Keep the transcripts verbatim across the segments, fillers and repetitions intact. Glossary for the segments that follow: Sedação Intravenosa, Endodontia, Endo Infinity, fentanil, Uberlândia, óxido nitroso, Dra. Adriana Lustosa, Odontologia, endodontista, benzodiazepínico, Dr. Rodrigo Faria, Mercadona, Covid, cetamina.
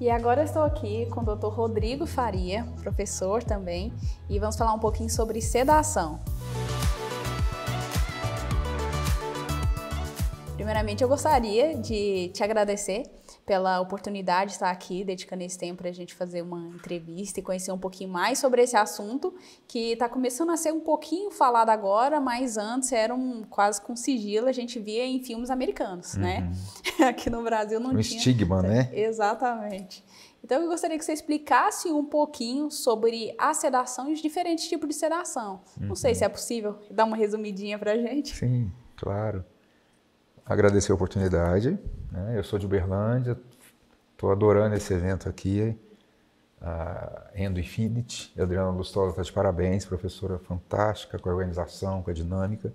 E agora eu estou aqui com o doutor Rodrigo Faria, professor também, e vamos falar um pouquinho sobre sedação. Primeiramente, eu gostaria de te agradecer pela oportunidade de estar aqui, dedicando esse tempo para a gente fazer uma entrevista e conhecer um pouquinho mais sobre esse assunto, que está começando a ser um pouquinho falado agora, mas antes era um, quase com sigilo, a gente via em filmes americanos, uhum. né? Aqui no Brasil não um tinha... estigma, né? Exatamente. Então, eu gostaria que você explicasse um pouquinho sobre a sedação e os diferentes tipos de sedação. Uhum. Não sei se é possível dar uma resumidinha para a gente. Sim, claro. Agradecer a oportunidade, né? Eu sou de Uberlândia, estou adorando esse evento aqui, a Endo Infinity. A Adriana Lustosa está de parabéns, professora fantástica, com a organização, com a dinâmica,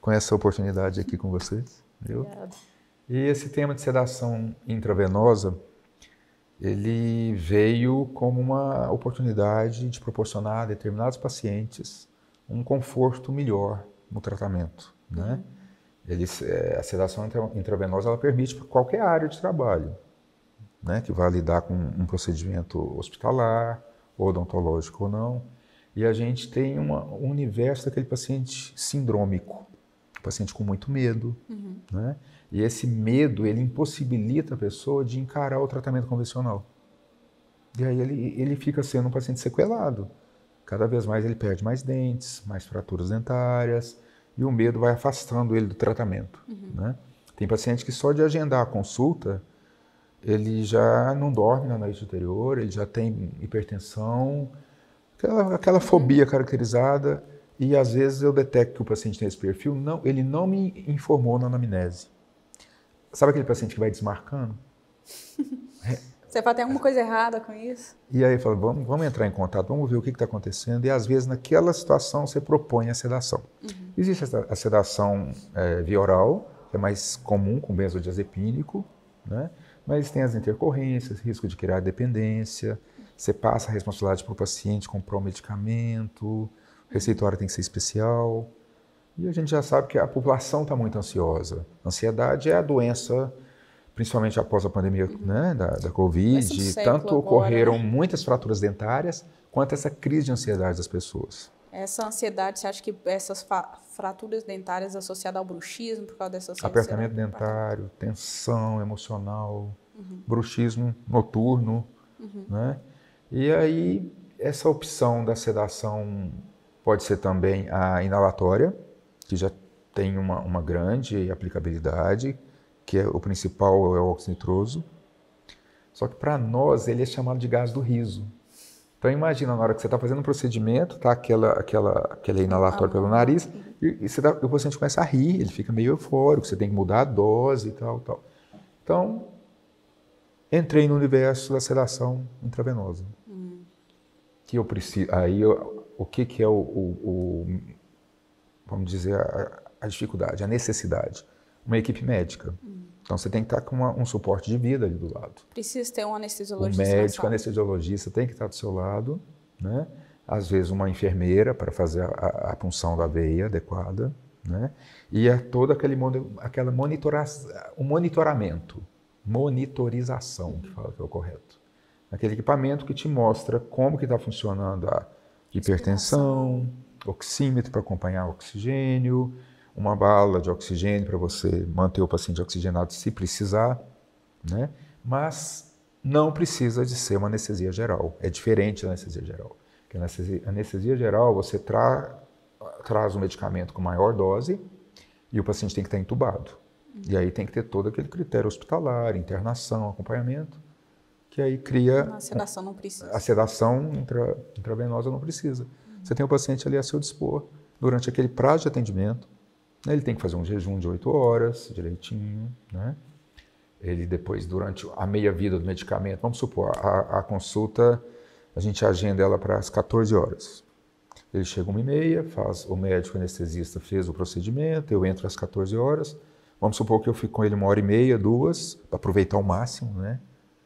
com essa oportunidade aqui com vocês. Viu? Obrigada. E esse tema de sedação intravenosa, ele veio como uma oportunidade de proporcionar a determinados pacientes um conforto melhor no tratamento, né? Uhum. Ele, a sedação intravenosa ela permite para qualquer área de trabalho, né, que vai lidar com um procedimento hospitalar, odontológico ou não. E a gente tem uma, um universo daquele paciente sindrômico, paciente com muito medo. Uhum. Né? E esse medo ele impossibilita a pessoa de encarar o tratamento convencional. E aí ele, ele fica sendo um paciente sequelado. Cada vez mais ele perde mais dentes, mais fraturas dentárias. E o medo vai afastando ele do tratamento. Uhum. Né? Tem paciente que só de agendar a consulta, ele já não dorme na noite anterior, ele já tem hipertensão, aquela, aquela fobia caracterizada. E às vezes eu detecto que o paciente tem esse perfil, não, ele não me informou na anamnese. Sabe aquele paciente que vai desmarcando? É. Você fala, tem alguma coisa errada com isso? E aí eu falo, vamos, vamos entrar em contato, vamos ver o que está acontecendo. E às vezes naquela situação você propõe a sedação. Uhum. Existe a sedação é, via oral, que é mais comum com benzodiazepínico, né? Mas tem as intercorrências, risco de criar dependência, você passa a responsabilidade para o paciente comprar o medicamento, o receituário tem que ser especial. E a gente já sabe que a população está muito ansiosa. Ansiedade é a doença... principalmente após a pandemia, uhum. né, da, da Covid, tanto ocorreram agora, né? muitas fraturas dentárias, quanto essa crise de ansiedade das pessoas. Essa ansiedade, você acha que essas fraturas dentárias associadas ao bruxismo, por causa dessa ansiedade? Apertamento dentário, tensão emocional, uhum. bruxismo noturno, uhum. né? E aí, essa opção da sedação pode ser também a inalatória, que já tem uma, uma grande aplicabilidade, que é o principal é o óxido nitroso, só que para nós ele é chamado de gás do riso. Então imagina, na hora que você está fazendo um procedimento, tá aquela, aquela, aquele inalatório ah, pelo nariz, uhum. e, e você dá, o paciente começa a rir, ele fica meio eufórico, você tem que mudar a dose e tal, tal. Então, entrei no universo da sedação intravenosa. Uhum. Que eu preciso, aí eu, o que, que é o, o, o, vamos dizer, a, a dificuldade, a necessidade? Uma equipe médica. Hum. Então você tem que estar com uma, um suporte de vida ali do lado. Precisa ter um anestesiologista. O médico, anestesiologista tem que estar do seu lado, né? Às vezes uma enfermeira para fazer a, a punção da veia adequada, né? E é todo aquele aquela monitora, o monitoramento, monitorização, hum. que fala que é o correto. Aquele equipamento que te mostra como que está funcionando a hipertensão, oxímetro para acompanhar o oxigênio, uma bala de oxigênio para você manter o paciente oxigenado se precisar, né? Mas não precisa de ser uma anestesia geral. É diferente da anestesia geral. Porque a anestesia, a anestesia geral, você tra, traz o medicamento com maior dose e o paciente tem que estar entubado. E aí tem que ter todo aquele critério hospitalar, internação, acompanhamento, que aí cria... A sedação não precisa. A sedação intra, intravenosa não precisa. Uhum. Você tem o paciente ali a seu dispor durante aquele prazo de atendimento. Ele tem que fazer um jejum de oito horas, direitinho, né? Ele depois, durante a meia-vida do medicamento, vamos supor, a, a consulta, a gente agenda ela para as quatorze horas. Ele chega uma e meia, faz, o médico anestesista fez o procedimento, eu entro às quatorze horas, vamos supor que eu fico com ele uma hora e meia, duas, para aproveitar ao máximo, né?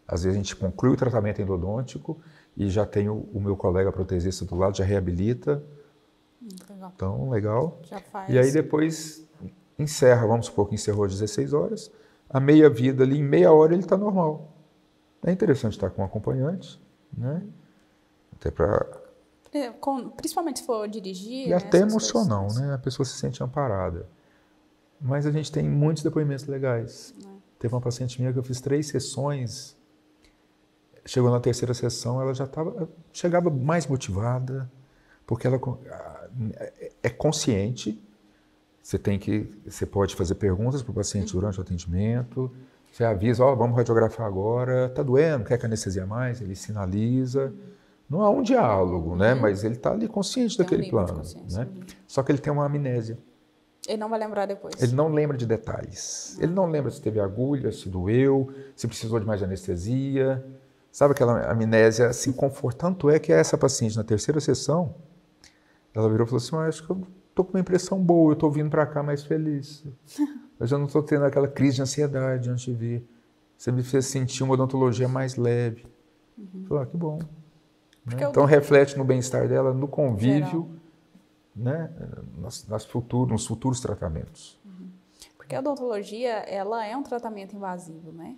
Às vezes a gente conclui o tratamento endodôntico e já tem o, o meu colega protesista do lado, já reabilita. Legal. Então, legal. Já faz. E aí depois encerra, vamos supor que encerrou às dezesseis horas, a meia vida ali, em meia hora ele está normal. É interessante estar com um acompanhante, né? Até para... É, principalmente se for dirigir... E né, até emocional, coisas, né? A pessoa se sente amparada. Mas a gente tem muitos depoimentos legais. É. Teve uma paciente minha que eu fiz três sessões. Chegou na terceira sessão, ela já tava, chegava mais motivada, porque ela é consciente. Você tem que, você pode fazer perguntas para o paciente durante o atendimento. Você avisa, ó, oh, vamos radiografar agora, tá doendo, quer que anestesia mais? Ele sinaliza. Não há um diálogo, né? Mas ele está ali consciente tem daquele um plano, né? Uhum. Só que ele tem uma amnésia. Ele não vai lembrar depois. Ele não lembra de detalhes. Não. Ele não lembra se teve agulha, se doeu, se precisou de mais de anestesia. Sabe aquela amnésia assim confortável? Tanto é que essa paciente, na terceira sessão, ela virou e falou assim, ah, acho que eu estou com uma impressão boa, eu estou vindo para cá mais feliz. Eu já não estou tendo aquela crise de ansiedade antes de vir. Você me fez sentir uma odontologia mais leve. Uhum. Falei, ah, que bom. Né? Então, eu... reflete no bem-estar dela, no convívio, né? nas, nas futuro, nos futuros tratamentos. Uhum. Porque a odontologia, ela é um tratamento invasivo, né?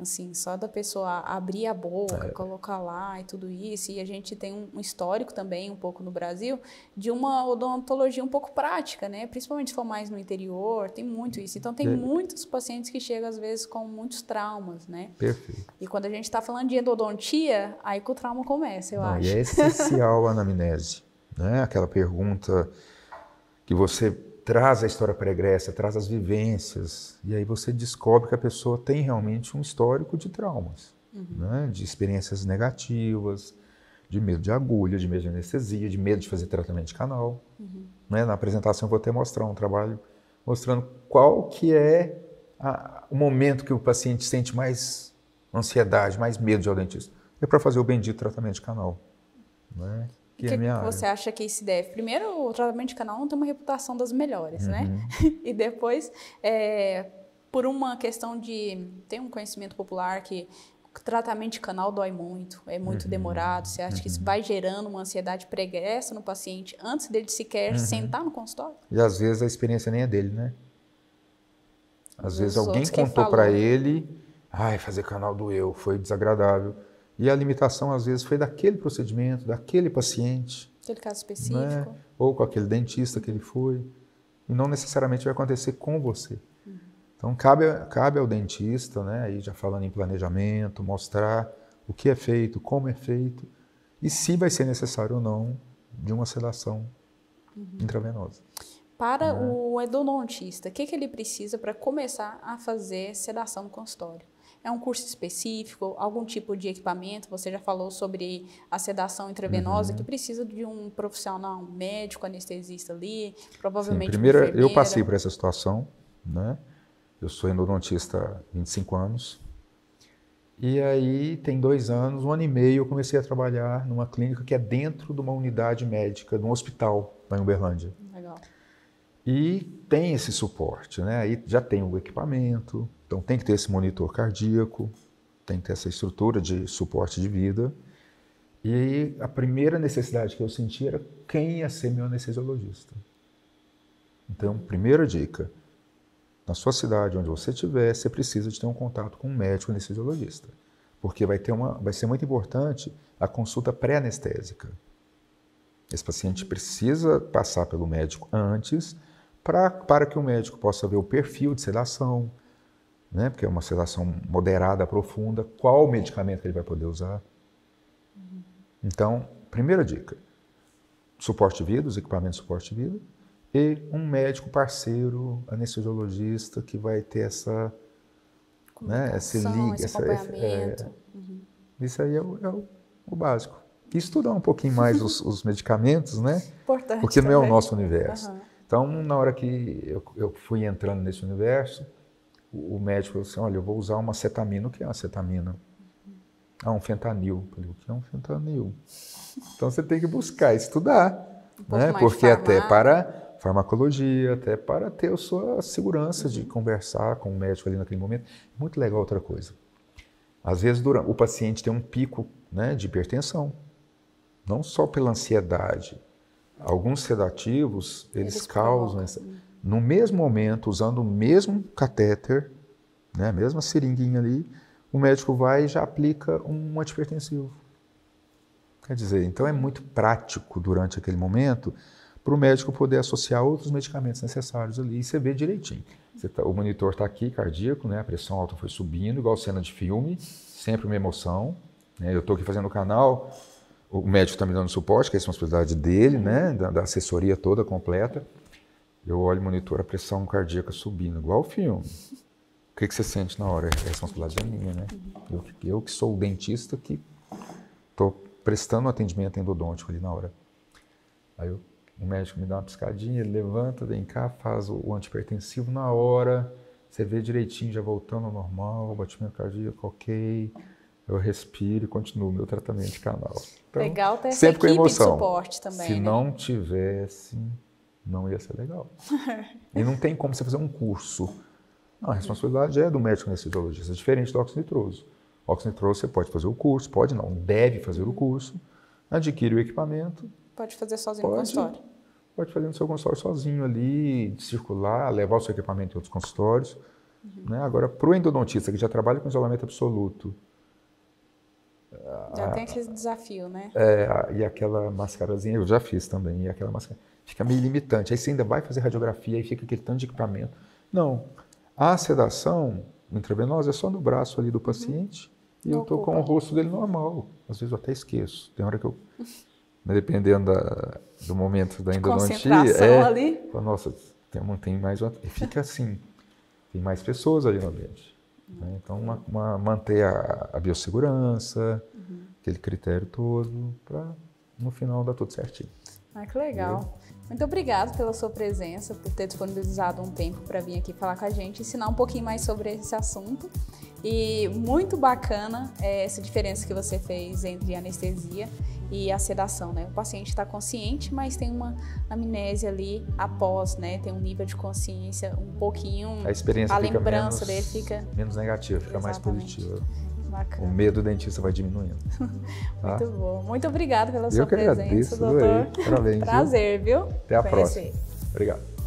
Assim, só da pessoa abrir a boca, é. colocar lá e tudo isso. E a gente tem um histórico também, um pouco no Brasil, de uma odontologia um pouco prática, né? Principalmente se for mais no interior, tem muito isso. Então, tem é. muitos pacientes que chegam, às vezes, com muitos traumas, né? Perfeito. E quando a gente está falando de endodontia, aí que o trauma começa, eu Não, acho. E é essencial a anamnese, né? Aquela pergunta que você... traz a história pregressa, traz as vivências, e aí você descobre que a pessoa tem realmente um histórico de traumas, uhum. né? De experiências negativas, de medo de agulha, de medo de anestesia, de medo de fazer tratamento de canal. Uhum. Né? Na apresentação eu vou até mostrar um trabalho mostrando qual que é a, o momento que o paciente sente mais ansiedade, mais medo de ir ao dentista. É para fazer o bendito tratamento de canal, né? O que, que, é que você acha que isso deve? Primeiro, o tratamento de canal não tem uma reputação das melhores, uhum. né? E depois, é, por uma questão de... Tem um conhecimento popular que o tratamento de canal dói muito, é muito uhum. demorado. Você acha uhum. que isso vai gerando uma ansiedade pregressa no paciente antes dele sequer uhum. sentar no consultório? E às vezes a experiência nem é dele, né? Às Os vezes alguém contou para ele, ai, fazer canal doeu, foi desagradável. E a limitação, às vezes, foi daquele procedimento, daquele paciente. Aquele caso específico. Né? Ou com aquele dentista que ele foi. E não necessariamente vai acontecer com você. Uhum. Então, cabe, cabe ao dentista, né? Aí já falando em planejamento, mostrar o que é feito, como é feito, e se vai ser necessário ou não de uma sedação uhum. intravenosa. Para né? o endodontista, o que, que ele precisa para começar a fazer sedação no consultório? É um curso específico, algum tipo de equipamento? Você já falou sobre a sedação intravenosa, uhum. que precisa de um profissional, um médico, anestesista ali, provavelmente Sim, primeiro, uma enfermeira. Eu passei por essa situação, né? Eu sou endodontista há vinte e cinco anos. E aí, tem dois anos, um ano e meio, eu comecei a trabalhar numa clínica que é dentro de uma unidade médica, de um hospital lá em Uberlândia. Legal. E tem esse suporte, né? Aí já tem o equipamento... Então, tem que ter esse monitor cardíaco, tem que ter essa estrutura de suporte de vida. E a primeira necessidade que eu senti era quem ia ser meu anestesiologista. Então, primeira dica, na sua cidade, onde você estiver, você precisa de ter um contato com um médico anestesiologista, porque vai ter uma, vai ser muito importante a consulta pré-anestésica. Esse paciente precisa passar pelo médico antes pra, para que o médico possa ver o perfil de sedação, né? Porque é uma sedação moderada, profunda, qual o medicamento que ele vai poder usar. Uhum. Então, primeira dica, suporte de vida, os equipamentos de suporte de vida, e um médico parceiro, anestesiologista, que vai ter essa... Né, esse liga, esse essa, acompanhamento. É, uhum. Isso aí é o, é o, o básico. E estudar um pouquinho mais os, os medicamentos, né? Importante porque não também. É o nosso universo. Uhum. Então, na hora que eu, eu fui entrando nesse universo, o médico falou assim, olha, eu vou usar uma cetamina. O que é uma cetamina? Ah, um fentanil. Eu falei, o que é um fentanil? Então, você tem que buscar, estudar, um né? Porque farmá... até para farmacologia, até para ter a sua segurança uhum. de conversar com o médico ali naquele momento. Muito legal outra coisa. Às vezes, durante, o paciente tem um pico né, de hipertensão, não só pela ansiedade. Alguns sedativos, eles, eles causam... essa... No mesmo momento, usando o mesmo catéter, né, a mesma seringuinha ali, o médico vai e já aplica um antipertensivo. Quer dizer, então é muito prático durante aquele momento para o médico poder associar outros medicamentos necessários ali e você vê direitinho. Você tá, o monitor está aqui, cardíaco, né? A pressão alta foi subindo, igual cena de filme, sempre uma emoção. Né? Eu estou aqui fazendo o canal, o médico está me dando suporte, que é a responsabilidade dele, né? da, da assessoria toda completa. Eu olho o monitor, a pressão cardíaca subindo, igual o filme. O que, que você sente na hora? A responsabilidade é minha, né? Eu, eu que sou o dentista que estou prestando um atendimento endodôntico ali na hora. Aí eu, o médico me dá uma piscadinha, ele levanta, vem cá, faz o, o antipertensivo na hora, você vê direitinho, já voltando ao normal, batimento cardíaco, ok. Eu respiro e continuo o meu tratamento de canal. Então, legal ter essa sempre equipe com emoção. De suporte também, Se né? não tivesse... não ia ser legal. E não tem como você fazer um curso. Não, a responsabilidade é do médico anestesiologista, diferente do óxido nitroso. O óxido nitroso você pode fazer o curso, pode não, deve fazer o curso, adquire o equipamento. Pode fazer sozinho pode, no consultório. Pode fazer no seu consultório sozinho ali, circular, levar o seu equipamento em outros consultórios. Uhum. Né? Agora, para o endodontista que já trabalha com isolamento absoluto, já a, tem aquele desafio, né? É, a, e aquela mascarazinha, eu já fiz também, e aquela mascara... fica meio limitante. Aí você ainda vai fazer radiografia e fica aquele tanto de equipamento. Não. A sedação intravenosa é só no braço ali do paciente uhum. e eu estou com o rosto dele normal. Às vezes eu até esqueço. Tem hora que eu... dependendo da, do momento da endodontia... Concentração é, ali. Nossa, tem, tem mais... E fica assim. Tem mais pessoas ali no ambiente. Né? Então, uma, uma, manter a, a biossegurança, uhum. aquele critério todo, para no final dar tudo certinho. Ah, que legal. Muito obrigado pela sua presença, por ter disponibilizado um tempo para vir aqui falar com a gente, ensinar um pouquinho mais sobre esse assunto. E muito bacana é, essa diferença que você fez entre a anestesia e a sedação, né? O paciente está consciente, mas tem uma amnésia ali após, né? Tem um nível de consciência um pouquinho... A experiência a fica lembrança menos, dele fica... menos negativa, fica Exatamente. Mais positiva. Bacana. O medo do dentista vai diminuindo. Muito tá? bom. Muito obrigada pela Eu sua presença, agradeço, doutor. Parabéns, Prazer, viu? Até a Conhecer. Próxima. Obrigado.